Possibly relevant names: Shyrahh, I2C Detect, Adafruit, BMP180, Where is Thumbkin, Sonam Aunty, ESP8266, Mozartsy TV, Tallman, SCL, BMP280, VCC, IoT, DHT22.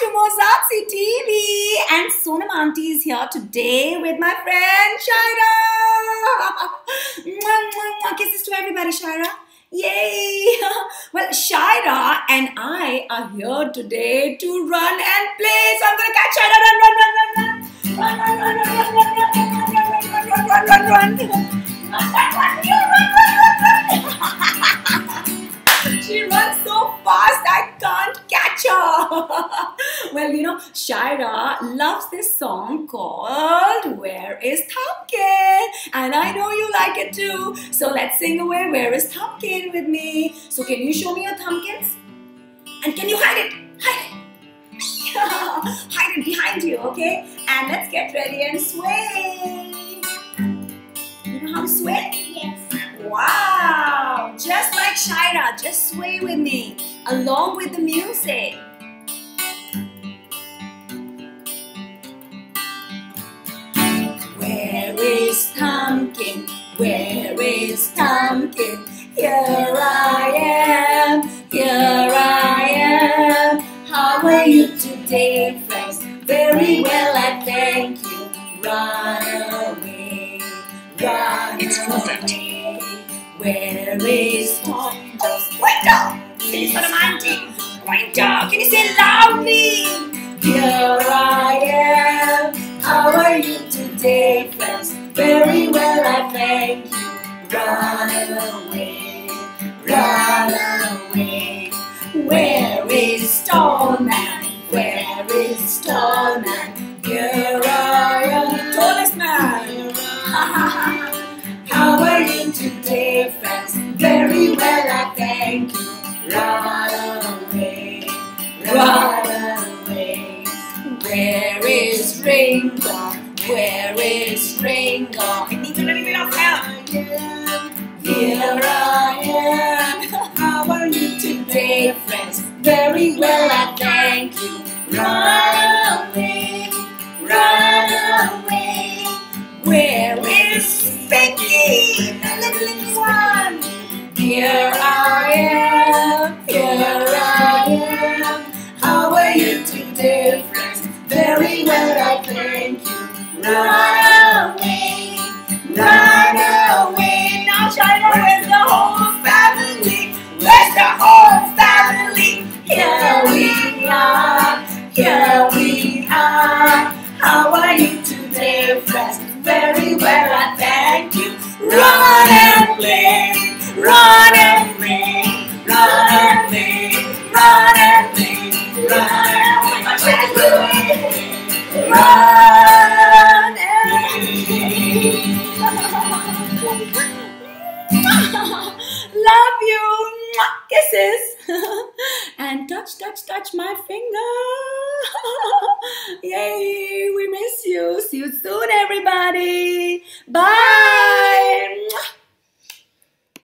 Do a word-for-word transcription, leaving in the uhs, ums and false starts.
to Mozartsy T V, and Sonam Aunty is here today with my friend Shyrahh. Kisses to everybody, Shyrahh. Yay! Well, Shyrahh and I are here today to run and play. So I'm gonna catch Shyrahh. Run, run, run, run, run, run, run, run, run, run, run, run, run, run. She runs so fast, I can't catch her. Well, you know, Shyrahh loves this song called Where is Thumbkin? And I know you like it too. So let's sing away Where is Thumbkin with me. So can you show me your thumbkins? And can you hide it? Hide it. Hide it behind you, okay? And let's get ready and sway. You know how to sway? Yes. Wow! Just like Shyrahh, just sway with me, along with the music. Where is Thumbkin? Where is Thumbkin? Here I am, here I am. How are you today, friends? Very well, I thank you. Run away, run away. It's perfect. Where is Thumbkin? Pointer! Say Sonam Aunty! Pointer! Can you say loudly? Here I am. How are you today, friends? Very well, I thank you. Run away, run away. Where is Tall Man? Where is Tall Man? Here I am, the tallest man. How are you today? Friends, very well, I thank you. Run away, run away. Where is Ringo? Where is Ringo? I need a little bit of help. Here I am. How are you today, friends? Very well, I thank you. Run away, run away. Where is Pinky? Here I am, here I am. How are you today, friends? Very well, I thank you. Run away, run away. Now Shyrahh, where's the whole family? Where's the whole family? Here we are, here we are. How are you today, friends? Very well, I thank you. Run and play. Run and play, run and play, run and play, run and play, run and play. Love you, kisses, and touch, touch, touch my finger. Yay.